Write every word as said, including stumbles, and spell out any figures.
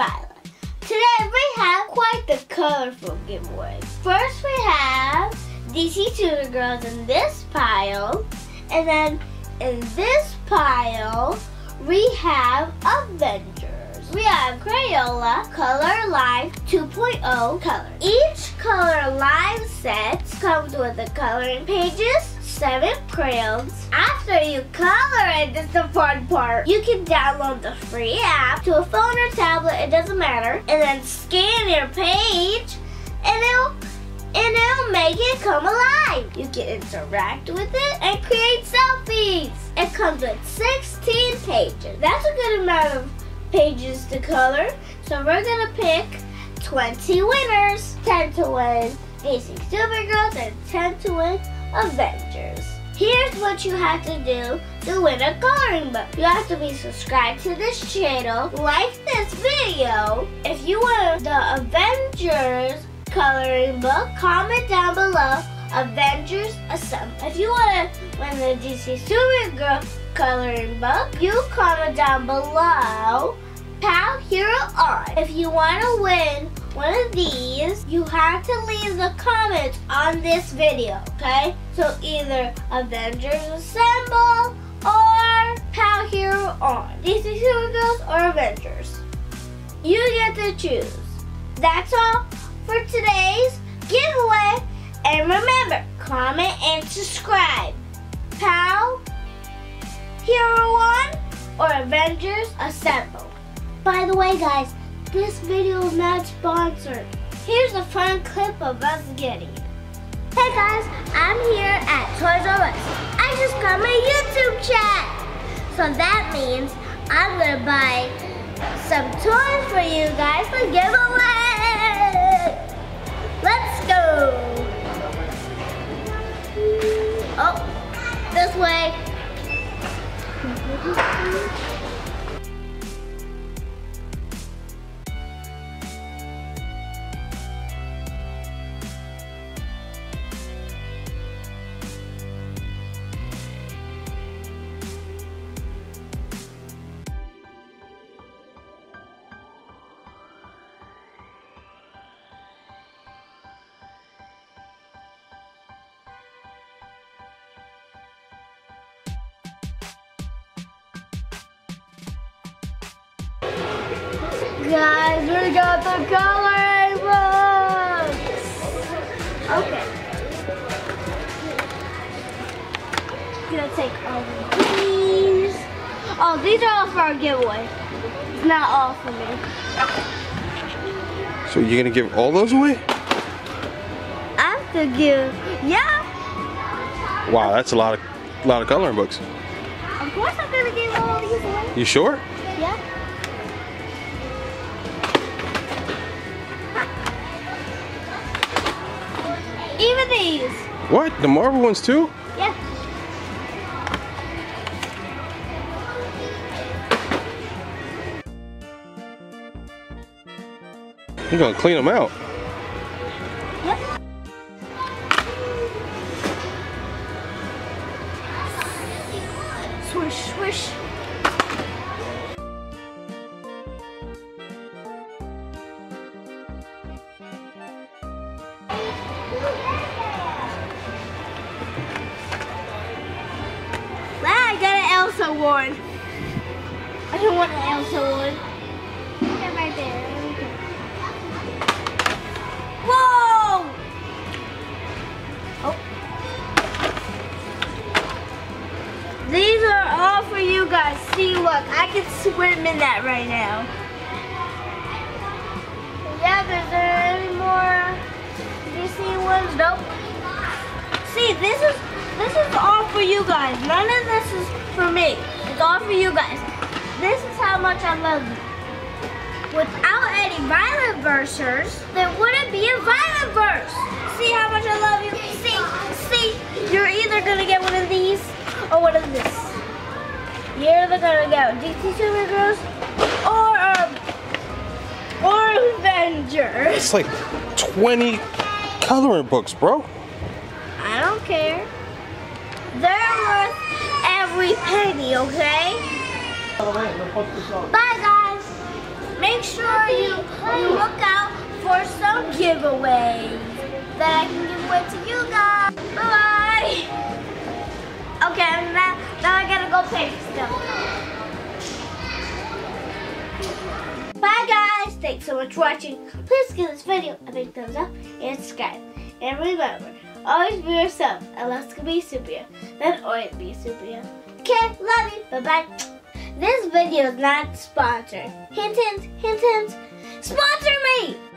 Violet. Today we have quite the colorful giveaways. First we have D C Super Hero Girls in this pile, and then in this pile we have Avengers. We have Crayola Color Alive two point oh color. Each Color Alive set comes with the coloring pages, seven crayons. After you color it, that's the fun part. You can download the free app to a phone or tablet, it doesn't matter, and then scan your page and it'll, and it'll make it come alive. You can interact with it and create selfies. It comes with sixteen pages. That's a good amount of pages to color, so we're gonna pick twenty winners. ten to win D C Super Girls and ten to win Avengers. Here's what you have to do to win a coloring book. You have to be subscribed to this channel, like this video. If you want the Avengers coloring book, comment down below Avengers Assemble. If you want to win the D C Super Girl coloring book, you comment down below Pow Hero Art. If you want to win one of these, you have to leave the comments on this video, okay? So either Avengers Assemble or Pow Hero on D C Super Girls or Avengers. You get to choose. That's all for today's giveaway. And remember, comment and subscribe. Pow Hero on or Avengers Assemble. By the way, guys, this video is not sponsored. Here's a fun clip of us getting it. Hey guys, I'm here at Toys R Us. I just got my YouTube chat. So that means I'm gonna buy some toys for you guys for giveaway. Let's go. Oh, this way. Guys, we got the coloring books! Okay. I'm gonna take all of these. Oh, these are all for our giveaway. It's not all for me. So you're gonna give all those away? I have to give, yeah! Wow, that's a lot of, a lot of coloring books. Of course I'm gonna give all these away. You sure? Yeah. Even these. What? The Marvel ones too? Yeah. You're gonna clean them out. Yep. Swish, swish. Elsa one. I don't want an Elsa one. Look at right there. Whoa! Oh. These are all for you guys. See, look, I can swim in that right now. Yeah, is there any more D C ones? Nope. See, this is this is all for you guys. None of this is for me. It's all for you guys. This is how much I love you. Without any Violette Versers, there wouldn't be a Violette Verse. See how much I love you? See, see, you're either gonna get one of these or one of this. You're either gonna get D C Super Girls or um, or Avengers. It's like twenty coloring books, bro. I don't care. They're worth every penny, okay? Bye guys! Make sure you, you look out for some giveaways that I can give away to you guys. Bye-bye. Okay, I'm not, now I gotta go pay for stuff. Bye guys, thanks so much for watching. Please give this video a big thumbs up and subscribe. And remember, always be yourself, unless you can be a superhero, then always be a superhero. Okay, love you, bye-bye. This video is not sponsored. Hint, hint, hint, hint. Sponsor me!